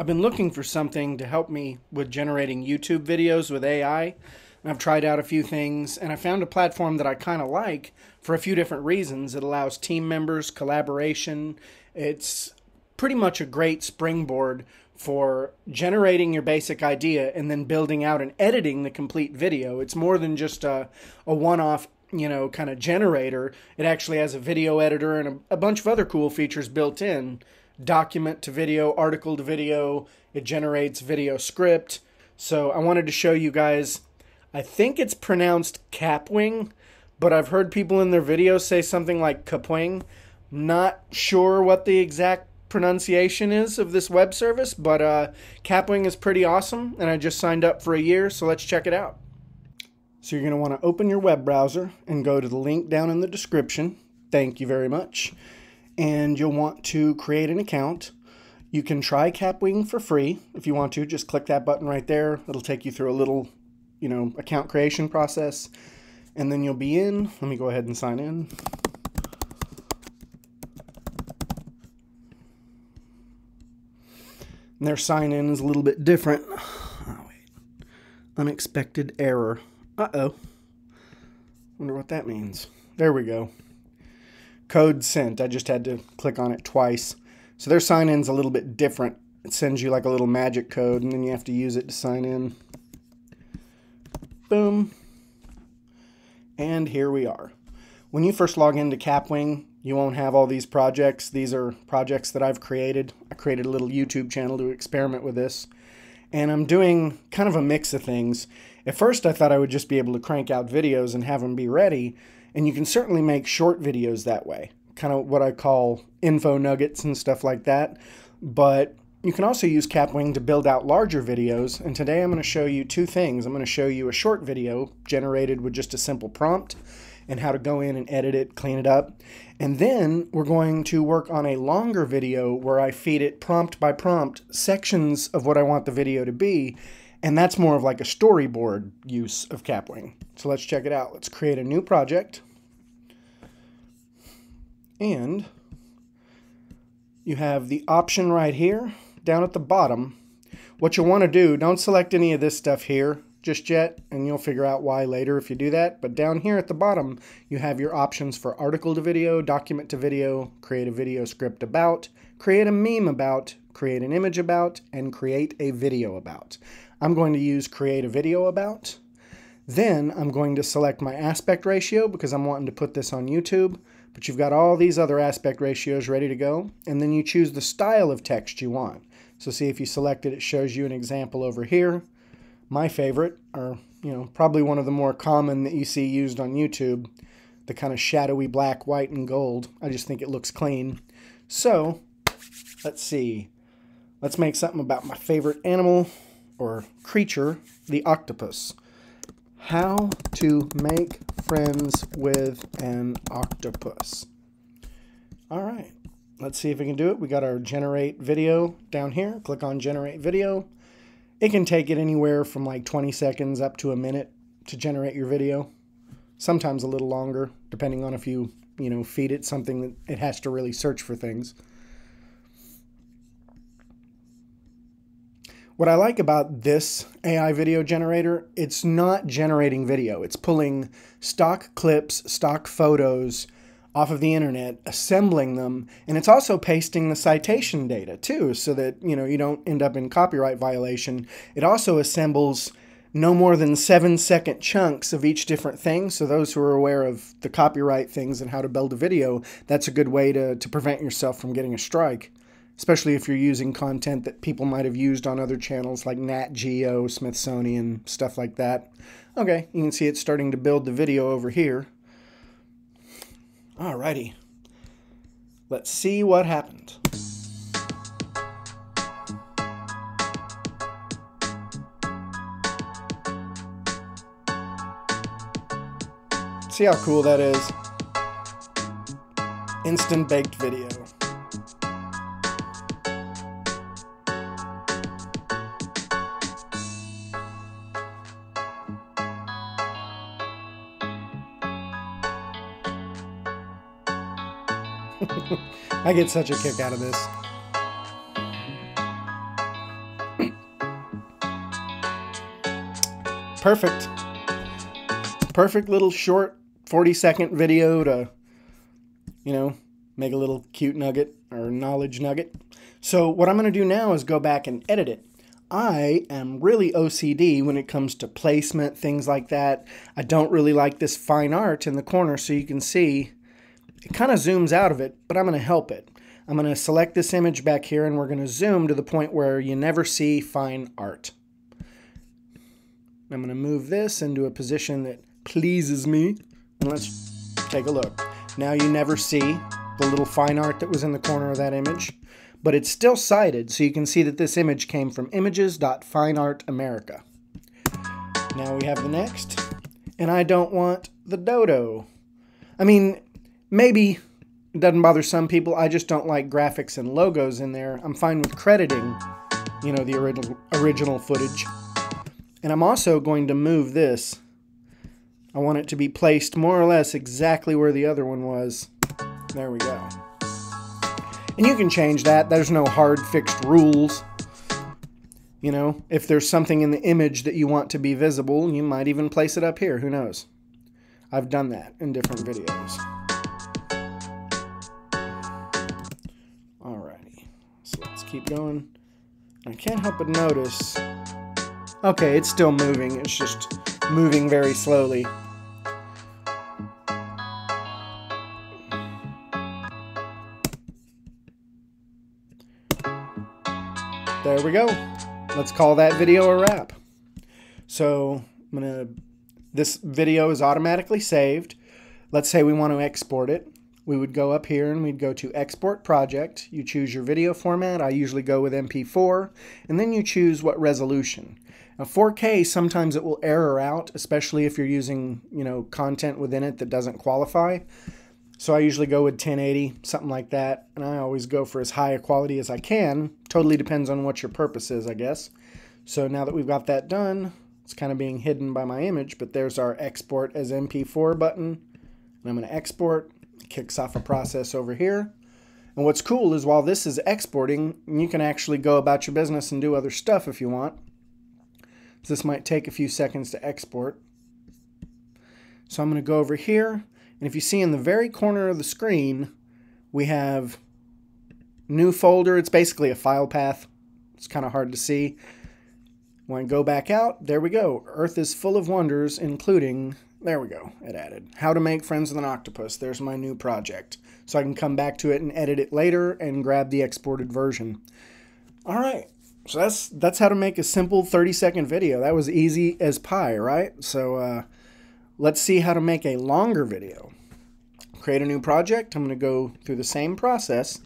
I've been looking for something to help me with generating YouTube videos with AI, and I've tried out a few things, and I found a platform that I kind of like for a few different reasons. It allows team members, collaboration. It's pretty much a great springboard for generating your basic idea and then building out and editing the complete video. It's more than just a one-off, you know, kind of generator. It actually has a video editor and a bunch of other cool features built in. Document to video, article to video, it generates video script. So I wanted to show you guys, I think it's pronounced Kapwing, but I've heard people in their videos say something like Kapwing. Not sure what the exact pronunciation is of this web service, but Kapwing is pretty awesome, and I just signed up for a year, so let's check it out. So you're going to want to open your web browser and go to the link down in the description. Thank you very much. And you'll want to create an account. You can try Kapwing for free if you want to. Just click that button right there. It'll take you through a little, you know, account creation process. And then you'll be in. Let me go ahead and sign in. And their sign-in is a little bit different. Oh, wait. Unexpected error. Uh-oh. Wonder what that means. There we go. Code sent. I just had to click on it twice. So their sign-in's a little bit different. It sends you like a little magic code, and then you have to use it to sign in. Boom. And here we are. When you first log into Kapwing, you won't have all these projects. These are projects that I've created. I created a little YouTube channel to experiment with this. And I'm doing kind of a mix of things. At first, I thought I would just be able to crank out videos and have them be ready. And you can certainly make short videos that way, kind of what I call info nuggets and stuff like that. But you can also use Kapwing to build out larger videos. And today I'm going to show you two things. I'm going to show you a short video generated with just a simple prompt and how to go in and edit it, clean it up. And then we're going to work on a longer video where I feed it prompt by prompt sections of what I want the video to be. And that's more of like a storyboard use of Kapwing. So let's check it out. Let's create a new project. And you have the option right here down at the bottom. What you'll want to do, don't select any of this stuff here just yet, and you'll figure out why later if you do that. But down here at the bottom, you have your options for article to video, document to video, create a video script about, create a meme about, create an image about, and create a video about. I'm going to use create a video about. Then I'm going to select my aspect ratio because I'm wanting to put this on YouTube. But you've got all these other aspect ratios ready to go. And then you choose the style of text you want. So see, if you select it, it shows you an example over here. My favorite, or you know, probably one of the more common that you see used on YouTube, the kind of shadowy black, white, and gold. I just think it looks clean. So let's see. Let's make something about my favorite animal or creature, the octopus. How to make friends with an octopus. All right, let's see if we can do it. We got our generate video down here. Click on generate video. It can take it anywhere from like 20 seconds up to a minute to generate your video. Sometimes a little longer, depending on if you, feed it something that it has to really search for things. What I like about this AI video generator, it's not generating video. It's pulling stock clips, stock photos off of the internet, assembling them, and it's also pasting the citation data too, so that you don't end up in copyright violation. It also assembles no more than 7-second chunks of each different thing. So those who are aware of the copyright things and how to build a video, that's a good way to prevent yourself from getting a strike. Especially if you're using content that people might have used on other channels like Nat Geo, Smithsonian, stuff like that. Okay, you can see it's starting to build the video over here. Alrighty, let's see what happened. See how cool that is? Instant baked video. I get such a kick out of this. perfect. Perfect little short 40-second video to, you know, make a little cute nugget or knowledge nugget. So what I'm going to do now is go back and edit it. I am really OCD when it comes to placement, things like that. I don't really like this fine art in the corner, so you can see it kind of zooms out of it, but I'm going to help it. I'm going to select this image back here, and we're going to zoom to the point where you never see fine art. I'm going to move this into a position that pleases me, and let's take a look. Now you never see the little fine art that was in the corner of that image, but it's still cited, so you can see that this image came from images.fineartamerica. Now we have the next, and I don't want the dodo. I mean, maybe it doesn't bother some people. I just don't like graphics and logos in there. I'm fine with crediting, you know, the original footage. And I'm also going to move this. I want it to be placed more or less exactly where the other one was. There we go. And you can change that. There's no hard fixed rules. You know, if there's something in the image that you want to be visible, you might even place it up here. Who knows? I've done that in different videos. Alrighty. So let's keep going. I can't help but notice. Okay, it's still moving. It's just moving very slowly. There we go. Let's call that video a wrap. So I'm gonna, this video is automatically saved. Let's say we want to export it. We would go up here and we'd go to Export Project. You choose your video format. I usually go with MP4, and then you choose what resolution. Now 4K, sometimes it will error out, especially if you're using, you know, content within it that doesn't qualify. So I usually go with 1080, something like that, and I always go for as high a quality as I can. Totally depends on what your purpose is, I guess. So now that we've got that done, it's kind of being hidden by my image, but there's our Export as MP4 button, and I'm going to export. It kicks off a process over here. And what's cool is while this is exporting, you can actually go about your business and do other stuff if you want. This might take a few seconds to export. So I'm going to go over here. And if you see in the very corner of the screen, we have new folder. It's basically a file path. It's kind of hard to see. When I go back out, there we go. Earth is full of wonders, including, there we go, it added. How to make friends with an octopus. There's my new project. So I can come back to it and edit it later and grab the exported version. All right. So that's how to make a simple 30-second video. That was easy as pie, right? So, let's see how to make a longer video. Create a new project. I'm going to go through the same process.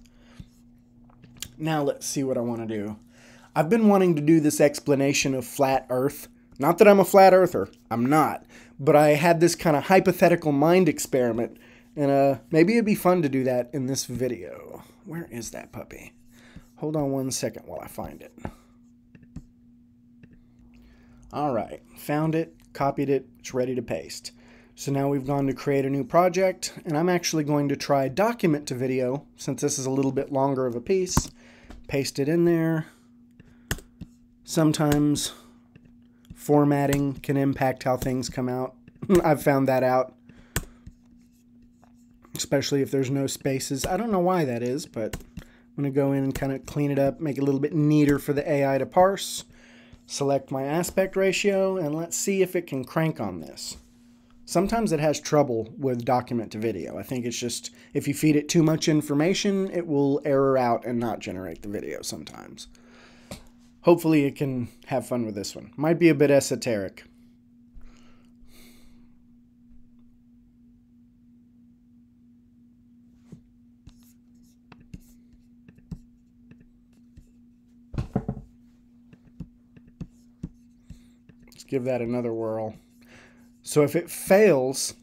Now let's see what I want to do. I've been wanting to do this explanation of flat earth. Not that I'm a flat earther. I'm not. But I had this kind of hypothetical mind experiment. And maybe it'd be fun to do that in this video. Where is that puppy? Hold on one second while I find it. All right. Found it. Copied it, it's ready to paste. So now we've gone to create a new project, and I'm actually going to try document to video, since this is a little bit longer of a piece. Paste it in there. Sometimes formatting can impact how things come out. I've found that out, especially if there's no spaces. I don't know why that is, but I'm going to go in and kind of clean it up, make it a little bit neater for the AI to parse. Select my aspect ratio, and let's see if it can crank on this. Sometimes it has trouble with document to video. I think it's just if you feed it too much information, it will error out and not generate the video sometimes. Hopefully it can have fun with this one. Might be a bit esoteric. Give that another whirl. So if it fails,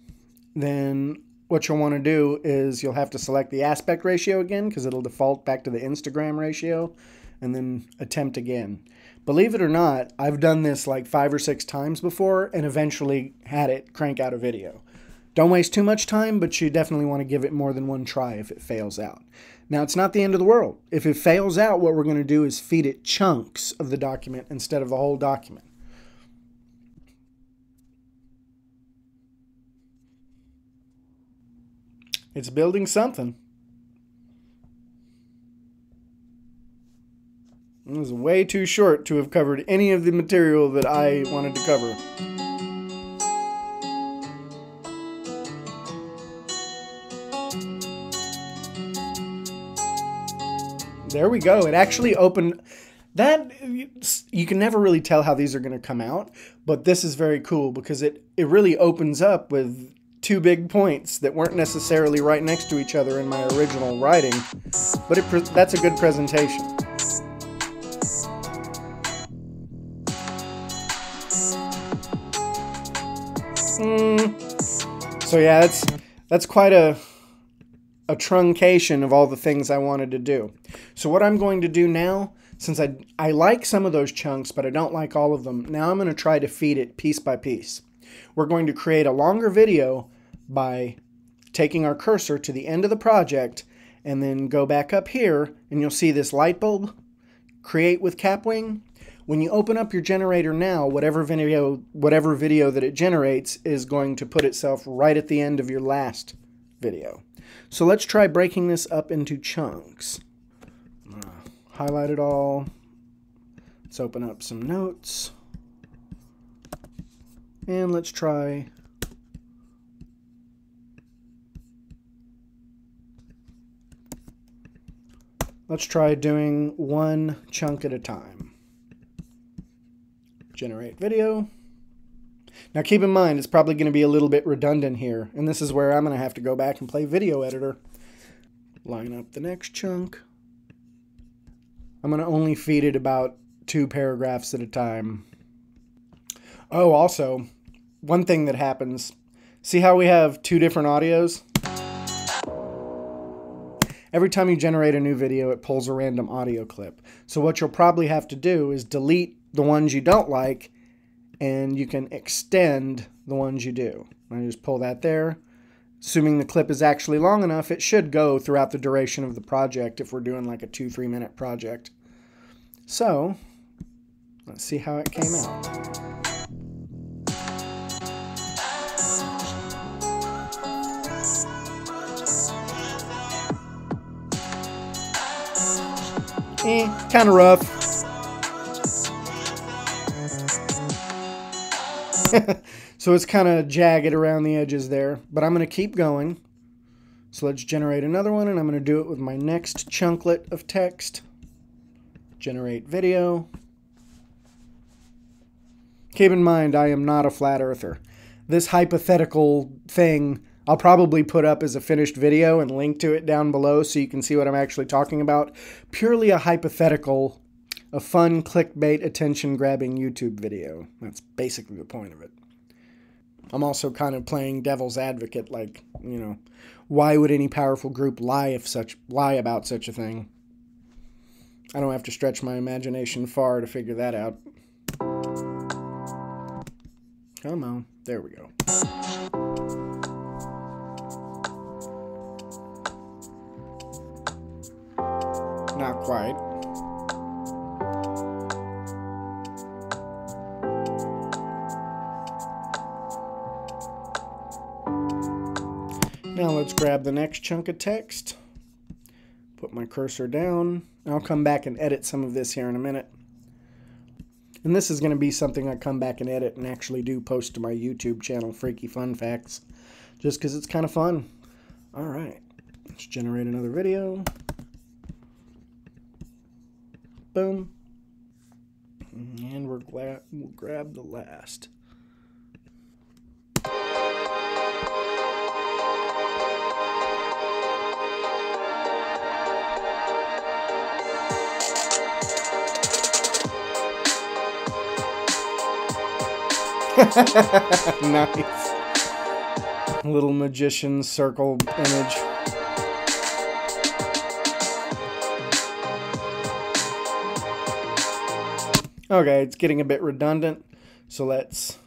then what you'll want to do is you'll have to select the aspect ratio again, because it'll default back to the Instagram ratio, and then attempt again. Believe it or not, I've done this like 5 or 6 times before and eventually had it crank out a video. Don't waste too much time, but you definitely want to give it more than one try if it fails out. Now, it's not the end of the world. If it fails out, what we're going to do is feed it chunks of the document instead of the whole document. It's building something. It was way too short to have covered any of the material that I wanted to cover. There we go. It actually opened... That, you can never really tell how these are going to come out, but this is very cool because it really opens up with two big points that weren't necessarily right next to each other in my original writing, but that's a good presentation. So yeah, that's quite a truncation of all the things I wanted to do. So what I'm going to do now, since I like some of those chunks, but I don't like all of them, now I'm going to try to feed it piece by piece. We're going to create a longer video by taking our cursor to the end of the project and then go back up here, and you'll see this light bulb, create with Kapwing. When you open up your generator now, whatever video that it generates is going to put itself right at the end of your last video. So let's try breaking this up into chunks. Highlight it all. Let's open up some notes. And let's try doing one chunk at a time. Generate video. Now keep in mind, it's probably going to be a little bit redundant here, and this is where I'm going to have to go back and play video editor. Line up the next chunk. I'm going to only feed it about two paragraphs at a time. Oh, also, one thing that happens. See how we have two different audios? Every time you generate a new video, it pulls a random audio clip. So what you'll probably have to do is delete the ones you don't like, and you can extend the ones you do. I just pull that there. Assuming the clip is actually long enough, it should go throughout the duration of the project if we're doing like a 2-3 minute project. So, let's see how it came out. Kind of rough. So it's kind of jagged around the edges there, but I'm going to keep going. So let's generate another one, and I'm going to do it with my next chunklet of text. Generate video. Keep in mind, I am not a flat earther. This hypothetical thing I'll probably put up as a finished video and link to it down below so you can see what I'm actually talking about. Purely a hypothetical, a fun, clickbait, attention-grabbing YouTube video. That's basically the point of it. I'm also kind of playing devil's advocate, like, you know, why would any powerful group lie about such a thing? I don't have to stretch my imagination far to figure that out. Come on, there we go. Not quite. Now let's grab the next chunk of text, put my cursor down. I'll come back and edit some of this here in a minute. And this is going to be something I come back and edit and actually do post to my YouTube channel, Freaky Fun Facts, just because it's kind of fun. All right, let's generate another video. Boom. And we'll grab the last. Nice. Little magician circle image. Okay, it's getting a bit redundant, so let's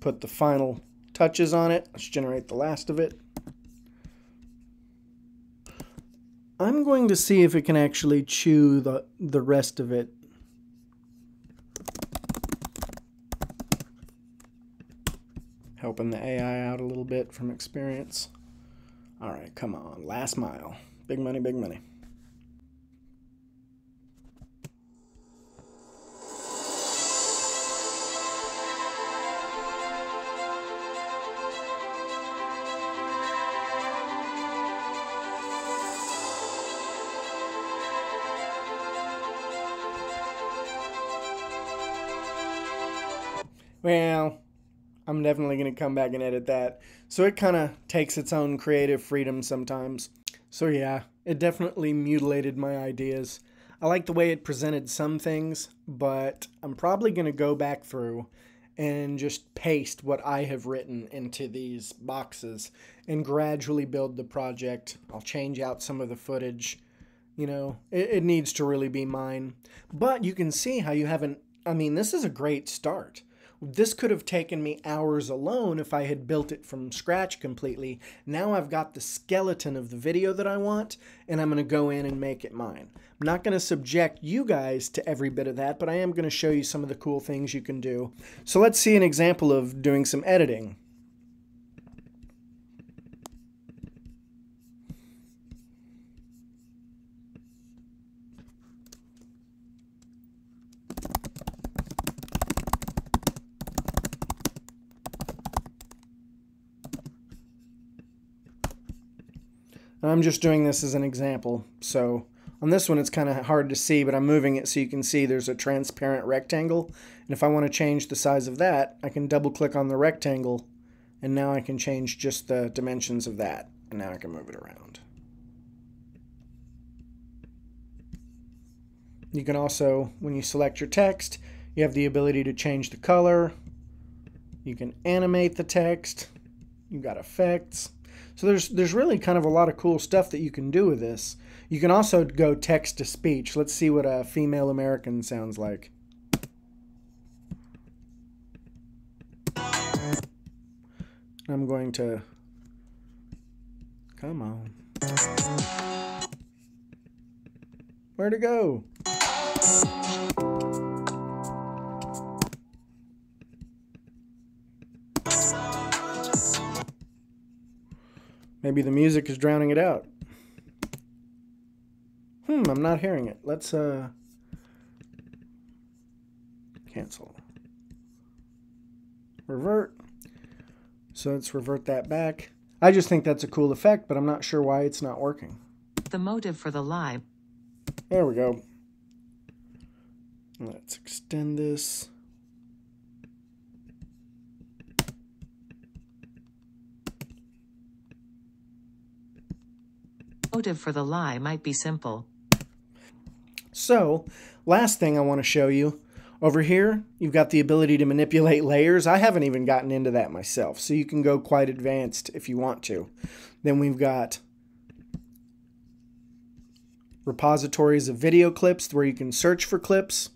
put the final touches on it. Let's generate the last of it. I'm going to see if it can actually chew the rest of it. Helping the AI out a little bit from experience. All right, come on, last mile. Big money, big money. Well, I'm definitely going to come back and edit that. So it kind of takes its own creative freedom sometimes. So yeah, it definitely mutilated my ideas. I like the way it presented some things, but I'm probably going to go back through and just paste what I have written into these boxes and gradually build the project. I'll change out some of the footage. You know, it needs to really be mine. But you can see how you haven't... I mean, this is a great start. This could have taken me hours alone if I had built it from scratch completely. Now I've got the skeleton of the video that I want, and I'm going to go in and make it mine. I'm not going to subject you guys to every bit of that, but I am going to show you some of the cool things you can do. So let's see an example of doing some editing. I'm just doing this as an example, so on this one it's kind of hard to see, but I'm moving it so you can see there's a transparent rectangle, and if I want to change the size of that, I can double click on the rectangle, and now I can change just the dimensions of that, and now I can move it around. You can also, when you select your text, you have the ability to change the color, you can animate the text, you've got effects. So there's really kind of a lot of cool stuff that you can do with this. You can also go text to speech. Let's see what a female American sounds like. I'm going to... Come on. Where'd it go? Maybe the music is drowning it out. I'm not hearing it. Let's cancel. Revert. So let's revert that back. I just think that's a cool effect, but I'm not sure why it's not working. The motive for the lie. There we go. Let's extend this. Motive for the lie might be simple. So, last thing I want to show you. Over here, you've got the ability to manipulate layers. I haven't even gotten into that myself, so you can go quite advanced if you want to. Then we've got repositories of video clips where you can search for clips,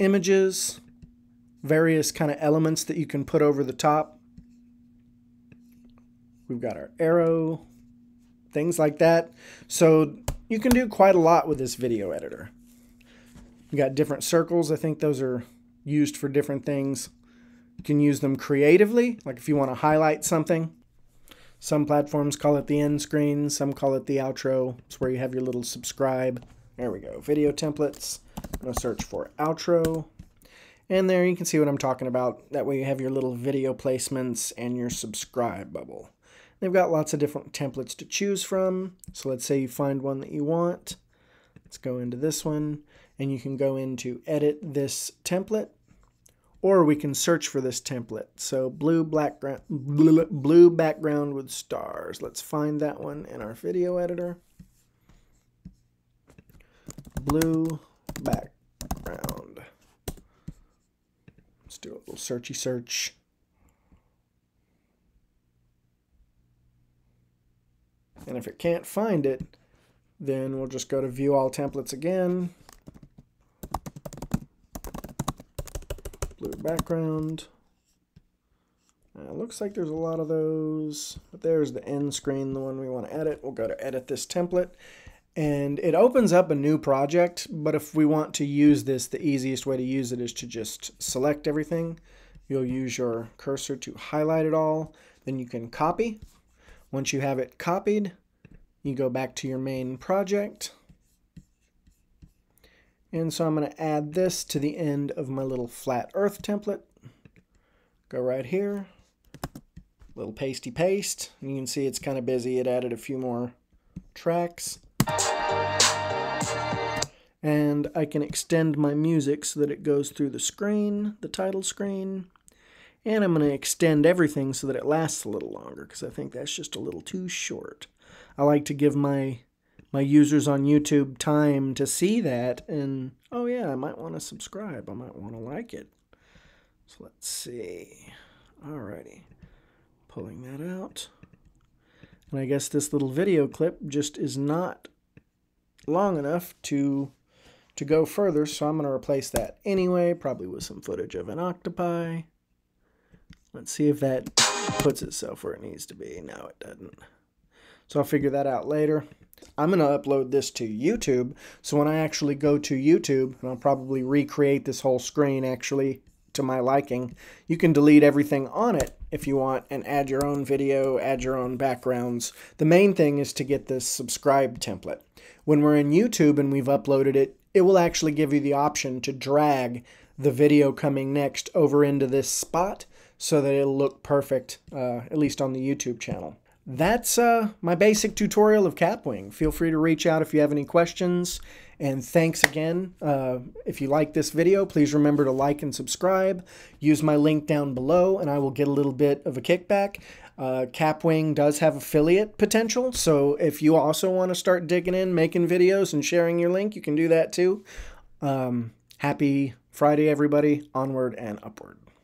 images, various kind of elements that you can put over the top. We've got our arrow. Things like that. So you can do quite a lot with this video editor. You got different circles. I think those are used for different things. You can use them creatively, like if you want to highlight something. Some platforms call it the end screen, some call it the outro. It's where you have your little subscribe. There we go. Video templates. I'm going to search for outro. And there you can see what I'm talking about. That way you have your little video placements and your subscribe bubble. They've got lots of different templates to choose from. So let's say you find one that you want. Let's go into this one. And you can go into edit this template. Or we can search for this template. So blue background with stars. Let's find that one in our video editor. Blue background. Let's do a little searchy search. And if it can't find it, then we'll just go to View All Templates again. Blue background. Looks like there's a lot of those. But there's the end screen, the one we want to edit. We'll go to Edit This Template. And it opens up a new project. But if we want to use this, the easiest way to use it is to just select everything. You'll use your cursor to highlight it all. Then you can copy. Once you have it copied, you go back to your main project. And so I'm going to add this to the end of my little flat earth template. Go right here, little pasty paste. And you can see it's kind of busy. It added a few more tracks. And I can extend my music so that it goes through the screen, the title screen. And I'm going to extend everything so that it lasts a little longer, because I think that's just a little too short. I like to give my users on YouTube time to see that and, oh yeah, I might want to subscribe. I might want to like it. So let's see. Alrighty. Pulling that out. And I guess this little video clip just is not long enough to go further, so I'm going to replace that anyway, probably with some footage of an octopi. Let's see if that puts itself where it needs to be. No, it doesn't. So I'll figure that out later. I'm going to upload this to YouTube. So when I actually go to YouTube, and I'll probably recreate this whole screen actually to my liking, you can delete everything on it if you want and add your own video, add your own backgrounds. The main thing is to get this subscribe template. When we're in YouTube and we've uploaded it, it will actually give you the option to drag the video coming next over into this spot, so that it'll look perfect, at least on the YouTube channel. That's my basic tutorial of Kapwing. Feel free to reach out if you have any questions. And thanks again. If you like this video, please remember to like and subscribe. Use my link down below and I will get a little bit of a kickback. Kapwing does have affiliate potential, so if you also want to start digging in, making videos and sharing your link, you can do that too. Happy Friday, everybody. Onward and upward.